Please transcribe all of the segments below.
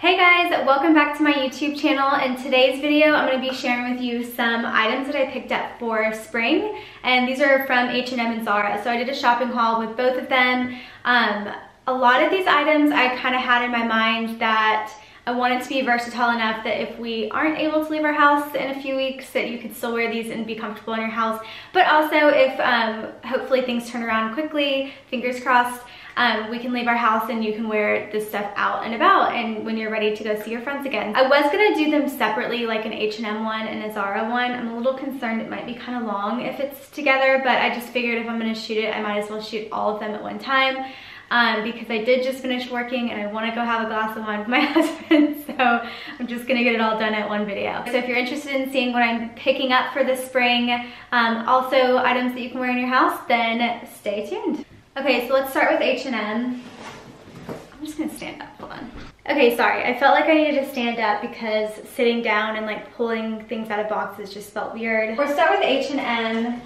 Hey guys, welcome back to my YouTube channel. In today's video, I'm going to be sharing with you some items that I picked up for spring, and these are from H&M and Zara. So I did a shopping haul with both of them. A lot of these items I kind of had in my mind that I wanted to be versatile enough that if we aren't able to leave our house in a few weeks, that you could still wear these and be comfortable in your house. But also if hopefully things turn around quickly, fingers crossed, we can leave our house and you can wear this stuff out and about, and when you're ready to go see your friends again. I was gonna do them separately, like an H&M one and a Zara one. I'm a little concerned it might be kind of long if it's together, but I just figured if I'm gonna shoot it, I might as well shoot all of them at one time. Because I did just finish working and I want to go have a glass of wine with my husband, so I'm just gonna get it all done at one video. So if you're interested in seeing what I'm picking up for this spring, also items that you can wear in your house, then stay tuned. Okay, so let's start with H&M. I'm just gonna stand up, hold on. Okay, sorry, I felt like I needed to stand up because sitting down and like pulling things out of boxes just felt weird. We'll start with H&M.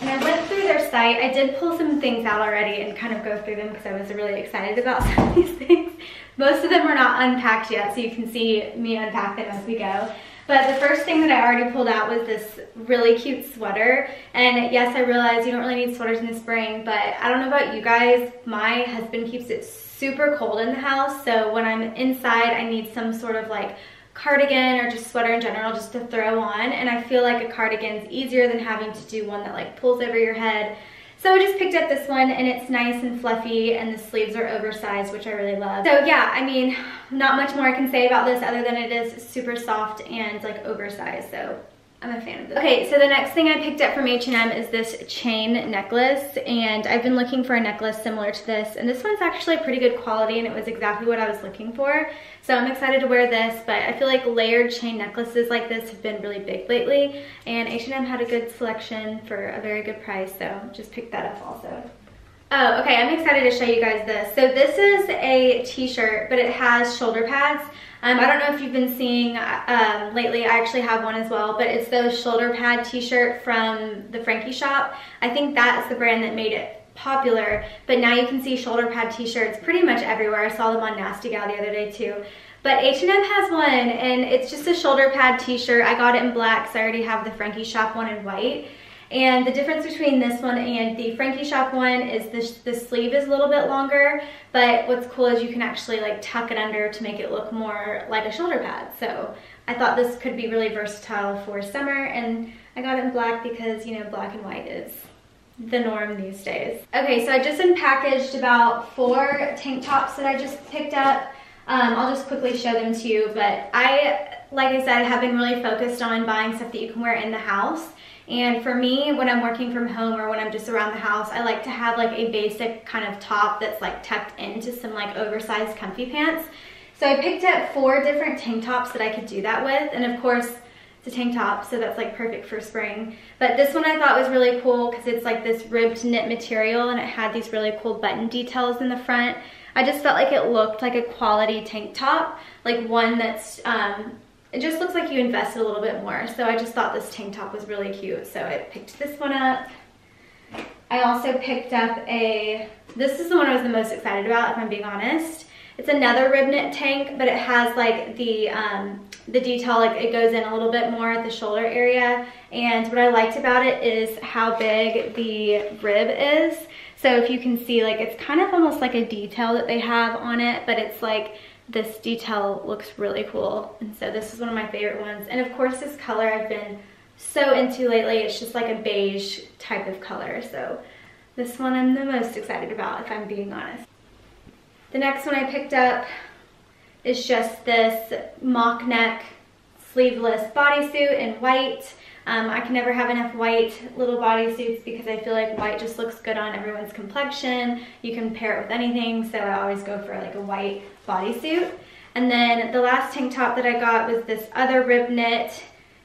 And I went through their site. I did pull some things out already and kind of go through them because I was really excited about some of these things. Most of them are not unpacked yet, so you can see me unpack them as we go. But the first thing that I already pulled out was this really cute sweater. And yes, I realize you don't really need sweaters in the spring, but I don't know about you guys, my husband keeps it super cold in the house, so when I'm inside, I need some sort of like cardigan or just sweater in general just to throw on, and I feel like a cardigan's easier than having to do one that like pulls over your head. So I just picked up this one, and it's nice and fluffy, and the sleeves are oversized, which I really love. So yeah, I mean, not much more I can say about this other than it is super soft and like oversized, so I'm a fan of this. Okay, so the next thing I picked up from H&M is this chain necklace, and I've been looking for a necklace similar to this, and this one's actually pretty good quality, and it was exactly what I was looking for. So I'm excited to wear this, but I feel like layered chain necklaces like this have been really big lately, and H&M had a good selection for a very good price, so just picked that up also. Oh, okay, I'm excited to show you guys this. So this is a t-shirt, but it has shoulder pads. I don't know if you've been seeing lately, I actually have one as well, but it's the shoulder pad t-shirt from the Frankie Shop. I think that's the brand that made it popular, but now you can see shoulder pad t-shirts pretty much everywhere. I saw them on Nasty Gal the other day too. But H&M has one, and it's just a shoulder pad t-shirt. I got it in black, so I already have the Frankie Shop one in white. And the difference between this one and the Frankie Shop one is the sleeve is a little bit longer, but what's cool is you can actually like tuck it under to make it look more like a shoulder pad. So I thought this could be really versatile for summer, and I got it in black because, you know, black and white is the norm these days. Okay, so I just unpackaged about 4 tank tops that I just picked up. I'll just quickly show them to you, but like I said, have been really focused on buying stuff that you can wear in the house. And for me, when I'm working from home or when I'm just around the house, I like to have like a basic kind of top that's like tucked into some like oversized comfy pants. So I picked up 4 different tank tops that I could do that with. And of course, it's a tank top, so that's like perfect for spring. But this one I thought was really cool because it's like this ribbed knit material, and it had these really cool button details in the front. I just felt like it looked like a quality tank top, like one that's, it just looks like you invested a little bit more. So I just thought this tank top was really cute, so I picked this one up. I also picked up this is the one I was the most excited about, if I'm being honest. It's another rib knit tank, but it has like the detail, like it goes in a little bit more at the shoulder area. And what I liked about it is how big the rib is. So if you can see, like it's kind of almost like a detail that they have on it, but it's like this detail looks really cool, and so this is one of my favorite ones. And of course, this color I've been so into lately. It's just like a beige type of color, so this one I'm the most excited about, if I'm being honest. The next one I picked up is just this mock neck sleeveless bodysuit in white. I can never have enough white little bodysuits because I feel like white just looks good on everyone's complexion. You can pair it with anything, so I always go for like a white bodysuit. And then the last tank top that I got was this other rib knit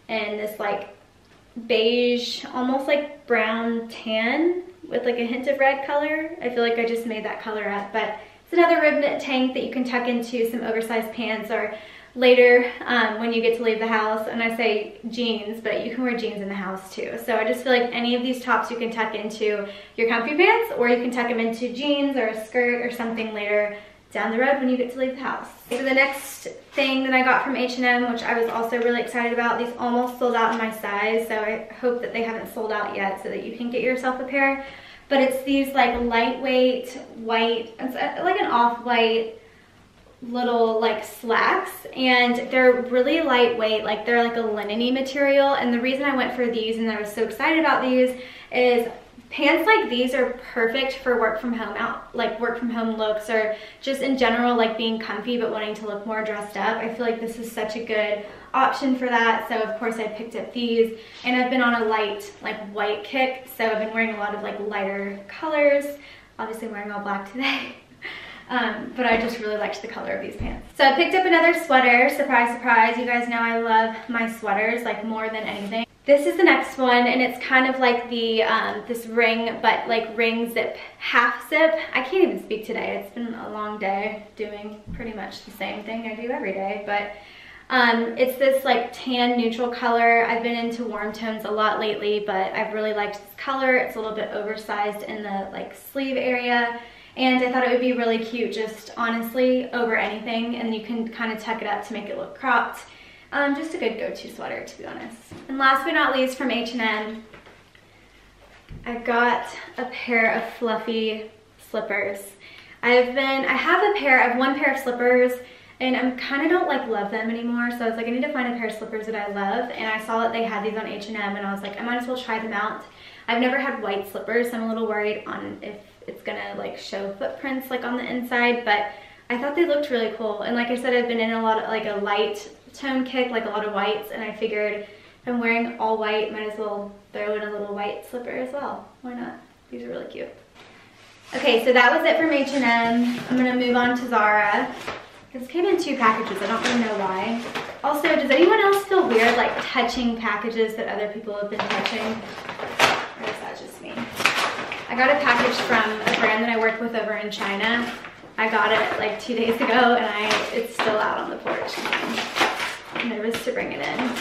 and this like beige, almost like brown tan with like a hint of red color. I feel like I just made that color up, but it's another rib knit tank that you can tuck into some oversized pants or later when you get to leave the house. And I say jeans, but you can wear jeans in the house too. So I just feel like any of these tops you can tuck into your comfy pants, or you can tuck them into jeans or a skirt or something later down the road when you get to leave the house. So the next thing that I got from H&M, which I was also really excited about, these almost sold out in my size, so I hope that they haven't sold out yet so that you can get yourself a pair. But it's these like lightweight white, it's like an off-white little like slacks, and they're really lightweight, like they're like a linen-y material. And the reason I went for these and I was so excited about these is pants like these are perfect for work from home looks, or just in general like being comfy but wanting to look more dressed up. I feel like this is such a good option for that. So of course I picked up these, and I've been on a light like white kick, so I've been wearing a lot of like lighter colors. Obviously I'm wearing all black today. But I just really liked the color of these pants. So I picked up another sweater. Surprise, surprise. You guys know I love my sweaters like more than anything. This is the next one, and it's kind of like the this ring, but like ring zip, half zip. I can't even speak today. It's been a long day doing pretty much the same thing I do every day, but it's this like tan neutral color. I've been into warm tones a lot lately, but I've really liked this color. It's a little bit oversized in the like sleeve area. And I thought it would be really cute just honestly over anything, and you can kind of tuck it up to make it look cropped. Just a good go-to sweater, to be honest. And last but not least from H&M, I got a pair of fluffy slippers. I have one pair of slippers, and I kind of don't like love them anymore, so I was like, I need to find a pair of slippers that I love. And I saw that they had these on H&M, and I was like, I might as well try them out. I've never had white slippers, so I'm a little worried on if it's gonna like show footprints like on the inside, but I thought they looked really cool. And like I said, I've been in a lot of like a light tone kick, like a lot of whites, and I figured if I'm wearing all white, might as well throw in a little white slipper as well. Why not? These are really cute. Okay, so that was it from H&M. I'm gonna move on to Zara. This came in two packages, I don't really know why. Also, does anyone else feel weird like touching packages that other people have been touching? Or is that just me? I got a package from a brand that I work with over in China. I got it like 2 days ago, and it's still out on the porch. I'm nervous to bring it in.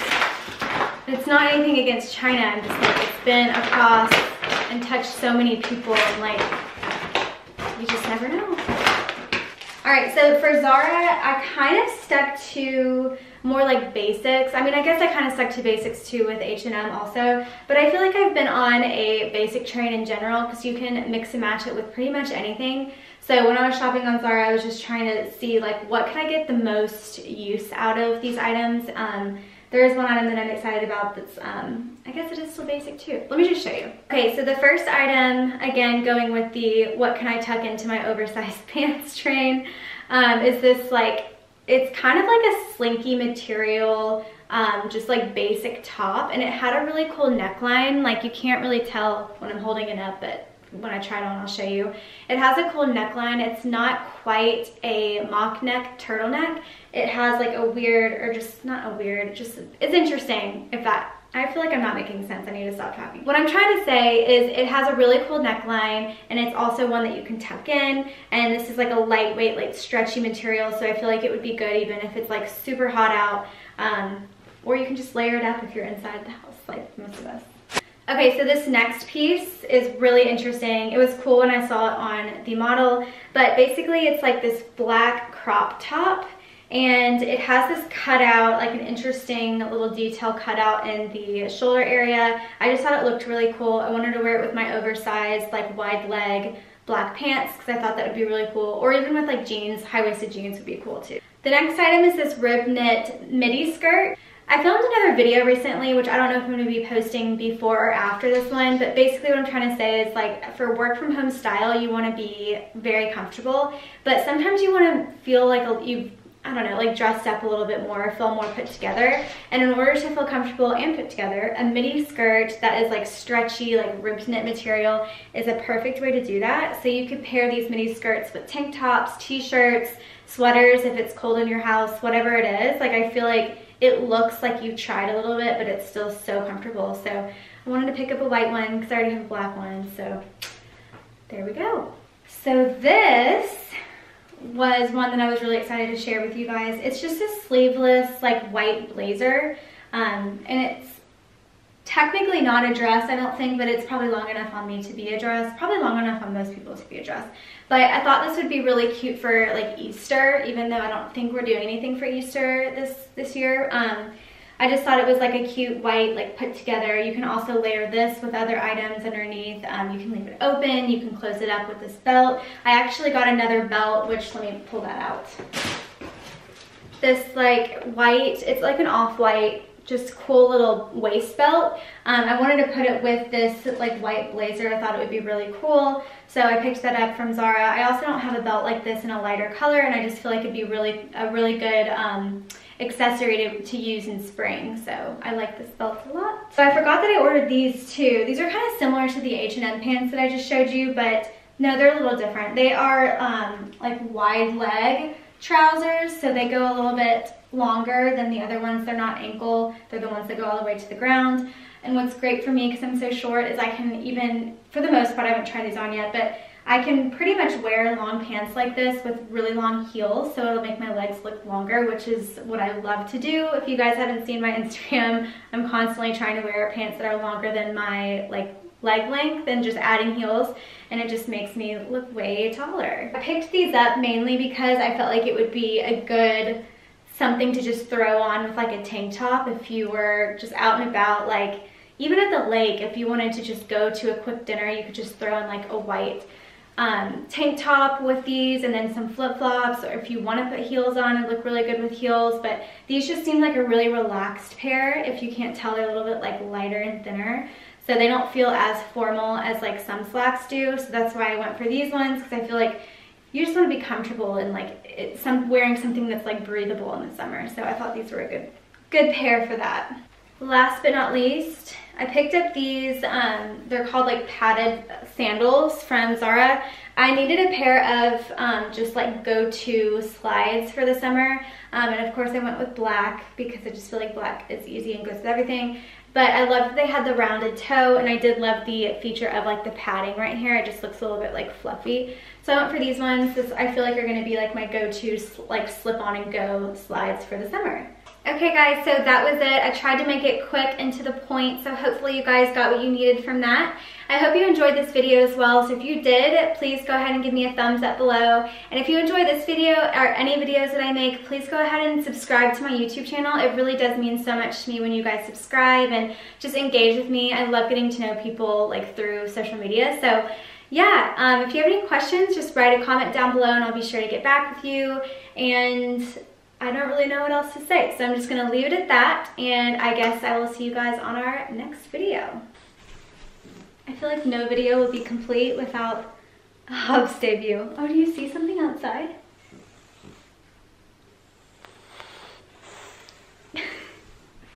It's not anything against China, I'm just like, it's been across and touched so many people, and like, you just never know. All right, so for Zara, I kind of stuck to more like basics. I mean, I guess I kind of stuck to basics too with H&M also, but I feel like I've been on a basic train in general because you can mix and match it with pretty much anything. So when I was shopping on Zara, I was just trying to see like what can I get the most use out of these items. There is one item that I'm excited about that's, I guess it is still basic too. Let me just show you. Okay, so the first item, again, going with the what can I tuck into my oversized pants train, is this like, it's kind of like a slinky material, just like basic top. And it had a really cool neckline. Like you can't really tell when I'm holding it up, but when I try it on, I'll show you. It has a cool neckline. It's not quite a mock neck turtleneck. It has like a weird, or just not a weird, just, it's interesting if that, I feel like I'm not making sense. I need to stop talking. What I'm trying to say is it has a really cool neckline, and it's also one that you can tuck in. And this is like a lightweight, like stretchy material. So I feel like it would be good even if it's like super hot out. Or you can just layer it up if you're inside the house, like most of us. Okay, so this next piece is really interesting. It was cool when I saw it on the model, but basically it's like this black crop top, and it has this cutout, like an interesting little detail cutout in the shoulder area. I just thought it looked really cool. I wanted to wear it with my oversized, like wide leg black pants, because I thought that would be really cool. Or even with like jeans, high-waisted jeans would be cool too. The next item is this rib knit midi skirt. I filmed another video recently, which I don't know if I'm going to be posting before or after this one, but basically what I'm trying to say is like for work from home style, you want to be very comfortable, but sometimes you want to feel like you've, I don't know, like dressed up a little bit more, feel more put together. And in order to feel comfortable and put together, a midi skirt that is like stretchy, like ribbed knit material is a perfect way to do that. So you could pair these midi skirts with tank tops, t-shirts, sweaters, if it's cold in your house, whatever it is. Like I feel like it looks like you've tried a little bit, but it's still so comfortable. So I wanted to pick up a white one because I already have a black one. So there we go. So this was one that I was really excited to share with you guys. It's just a sleeveless, like white blazer. And it's technically not a dress, I don't think, but it's probably long enough on me to be a dress, probably long enough on most people to be a dress. But I thought this would be really cute for like Easter, even though I don't think we're doing anything for Easter this year. I just thought it was like a cute white, like put together. You can also layer this with other items underneath. You can leave it open, you can close it up with this belt. I actually got another belt, which let me pull that out. This like white, it's like an off-white, just cool little waist belt. I wanted to put it with this like white blazer. I thought it would be really cool. So I picked that up from Zara. I also don't have a belt like this in a lighter color, and I just feel like it'd be a really good accessory to use in spring. So I like this belt a lot. So I forgot that I ordered these too. These are kind of similar to the H&M pants that I just showed you, but no, they're a little different. They are like wide leg trousers, so they go a little bit longer than the other ones. They're not ankle, they're the ones that go all the way to the ground. And what's great for me, because I'm so short, is I can even, for the most part, I haven't tried these on yet, but I can pretty much wear long pants like this with really long heels, so it'll make my legs look longer, which is what I love to do. If you guys haven't seen my Instagram, I'm constantly trying to wear pants that are longer than my like leg length and just adding heels, and it just makes me look way taller. I picked these up mainly because I felt like it would be a good something to just throw on with like a tank top if you were just out and about, like even at the lake, if you wanted to just go to a quick dinner, you could just throw in like a white tank top with these and then some flip-flops, or if you want to put heels on and look really good with heels. But these just seem like a really relaxed pair. If you can't tell, they're a little bit like lighter and thinner, so they don't feel as formal as like some slacks do. So that's why I went for these ones, because I feel like you just want to be comfortable and like wearing something that's like breathable in the summer. So I thought these were a good pair for that. Last but not least, I picked up these, they're called like padded sandals from Zara. I needed a pair of just like go-to slides for the summer. And of course I went with black because I just feel like black is easy and goes with everything. But I loved that they had the rounded toe, and I did love the feature of like the padding right here. It just looks a little bit like fluffy. So I went for these ones. This, I feel like, are gonna be like my go-to like slip on and go slides for the summer. Okay guys, so that was it. I tried to make it quick and to the point, so hopefully you guys got what you needed from that. I hope you enjoyed this video as well. So if you did, please go ahead and give me a thumbs up below. And if you enjoy this video or any videos that I make, please go ahead and subscribe to my YouTube channel. It really does mean so much to me when you guys subscribe and just engage with me. I love getting to know people like through social media. So yeah, if you have any questions, just write a comment down below and I'll be sure to get back with you. And I don't really know what else to say, so I'm just gonna leave it at that, and I guess I will see you guys on our next video. I feel like no video will be complete without a Hub's debut. Oh, do you see something outside?